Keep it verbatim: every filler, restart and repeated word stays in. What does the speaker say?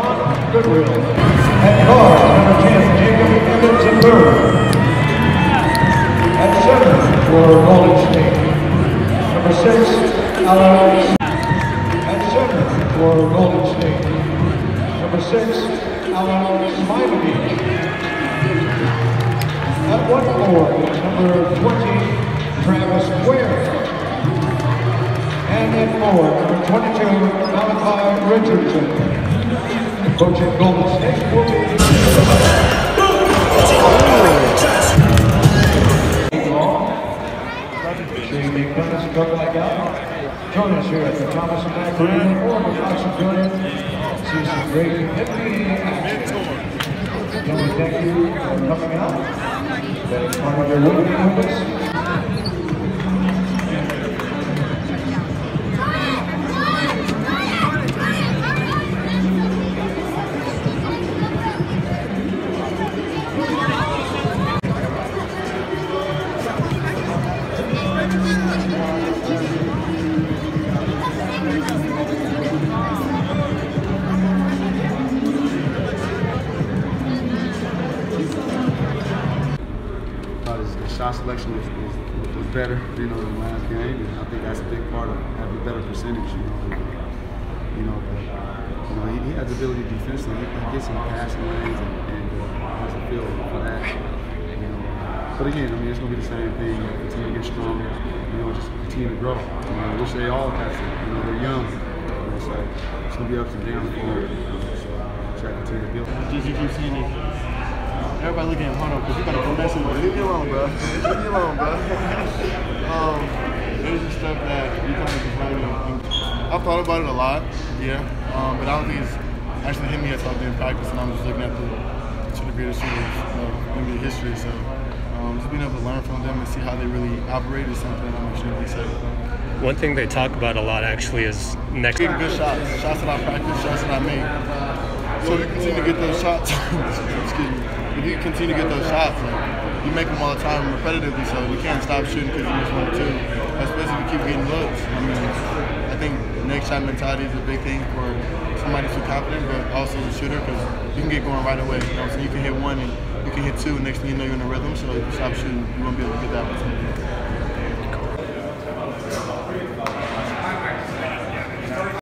John Goodwill, at guard, number ten, Jacob Evans and Burr. At center, for Golden State, number six, Alan. At center, for Golden State, number six, Alan Smiley. At one board, number twenty, Travis Ware. And at four, number twenty-two, Malachi Richardson. Coach at Golden State Warriors. Seeing the opponents go like out. Join us here at the Thomas and Mack Center or the Fox and Junior. See some great N B A action. Gentlemen, thank you for coming out. Thank you for your work with us. Shot selection was, was, was better, you know, than last game, and I think that's a big part of having a better percentage, you know. And, you know, but, you know, he, he has the ability defensively. He, he gets some passing lanes and, and uh, has a feel for that, you know. But again, I mean, it's going to be the same thing. You know, continue to get stronger, you know, just continue to grow. You know, I wish they all have to, you know, they're young. You know, so it's going to be ups and downs for them, you know, so try to continue to build. Did you keep seeing it? Everybody looking at Hono because you gotta go back somewhere. Leave me alone, bro. Leave me alone, bro. um, there's the stuff that you kind of complain about. I've thought about it a lot, yeah, um, but I don't think it's actually hit me as I've been practicing. I'm just looking at the two of the greatest shooters of N B A history, so um, just being able to learn from them and see how they really operate is something I'm extremely excited about. One thing they talk about a lot actually is next. Getting good shots, shots that I practice, shots that I make. So if you continue to get those shots, excuse me. If you continue to get those shots, like, you make them all the time repetitively, so you can't stop shooting because you miss one or two, especially if you keep getting looks. I mean, I think next shot mentality is a big thing for somebody who's confident, but also the shooter, because you can get going right away. You know, so you can hit one and you can hit two, and next thing you know you're in a rhythm, so if you stop shooting, you won't be able to get